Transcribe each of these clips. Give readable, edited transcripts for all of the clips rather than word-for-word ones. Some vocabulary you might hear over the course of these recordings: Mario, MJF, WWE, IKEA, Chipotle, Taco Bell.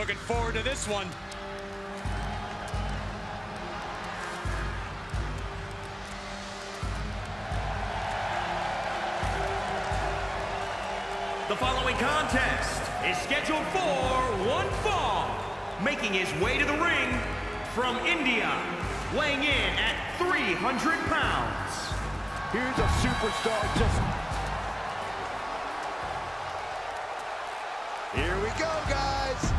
looking forward to this one. The following contest is scheduled for one fall. Making his way to the ring from India, weighing in at 300 pounds. Here's a superstar Here we go, guys.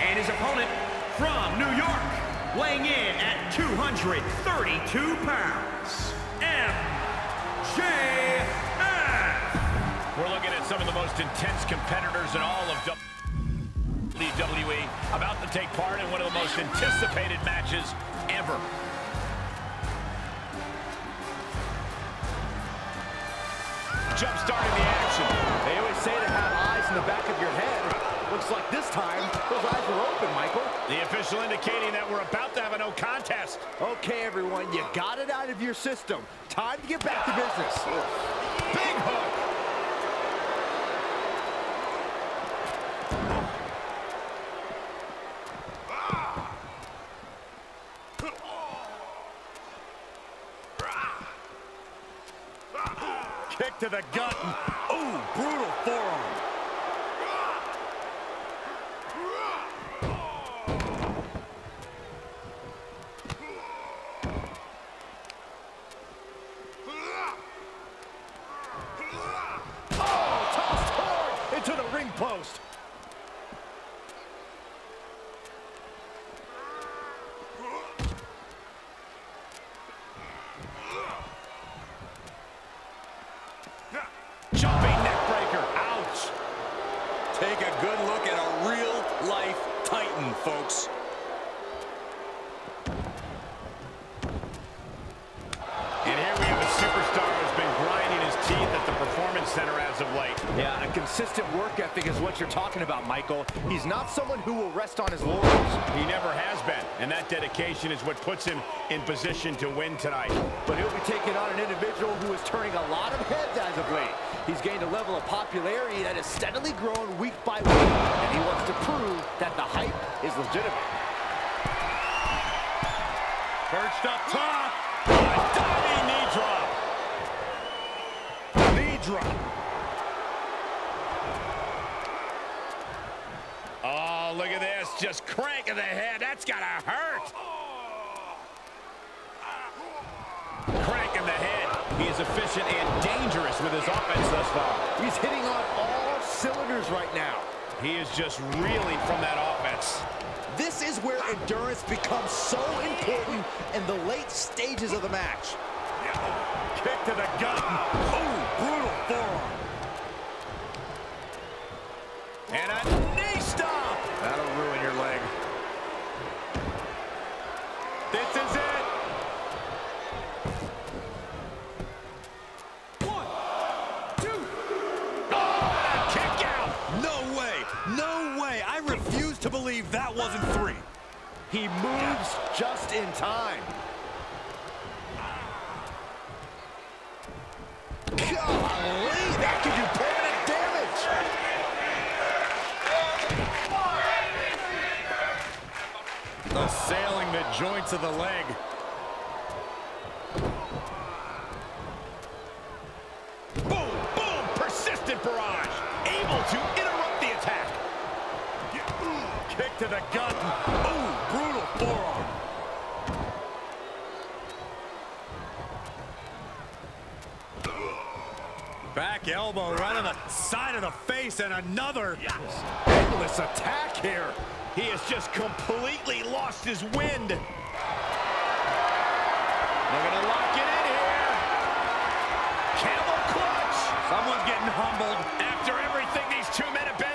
And his opponent from New York, weighing in at 232 pounds, MJF. We're looking at some of the most intense competitors in all of WWE, about to take part in one of the most anticipated matches ever. Jump-starting the action. They always say to have eyes in the back of your head. Looks like this time, those eyes were open, Michael. The official indicating that we're about to have a no contest. Okay, everyone, you got it out of your system. Time to get back to business. Big hook. Kick to the gut. Ooh, brutal forearm. Oh, tossed hard into the ring post. Jumping neckbreaker. Ouch. Take a good look at a real-life Titan, folks. And here we have a superstar who's been grinding his teeth at the Performance Center as of late. Yeah, a consistent work ethic is what you're talking about, Michael. He's not someone who will rest on his laurels. He never has been, and that dedication is what puts him in position to win tonight. But he'll be taking on an individual who is turning a lot of heads as of late. He's gained a level of popularity that is steadily growing week by week, and he wants to prove that the hype is legitimate. Perched up top, a diving knee drop. Knee drop. Oh, look at this, just cranking the head. That's gotta hurt. Cranking the head. He is efficient and dangerous with his offense thus far. He's hitting on all cylinders right now. He is just reeling from that offense. This is where endurance becomes so important in the late stages of the match. Yeah. Kick to the gut. Oh, brutal forearm. And a knee stop. That'll ruin your leg. This is it. To believe that wasn't three. He moves just in time. Golly, that could do permanent damage. Assailing the joints of the leg. Boom, boom, persistent barrage. Able to interrupt the attack. Kick to the gut. Ooh, brutal forearm. Back elbow right on the side of the face, and another endless attack here. He has just completely lost his wind. They're gonna lock it in here. Camel clutch. Someone's getting humbled after everything these two men have been.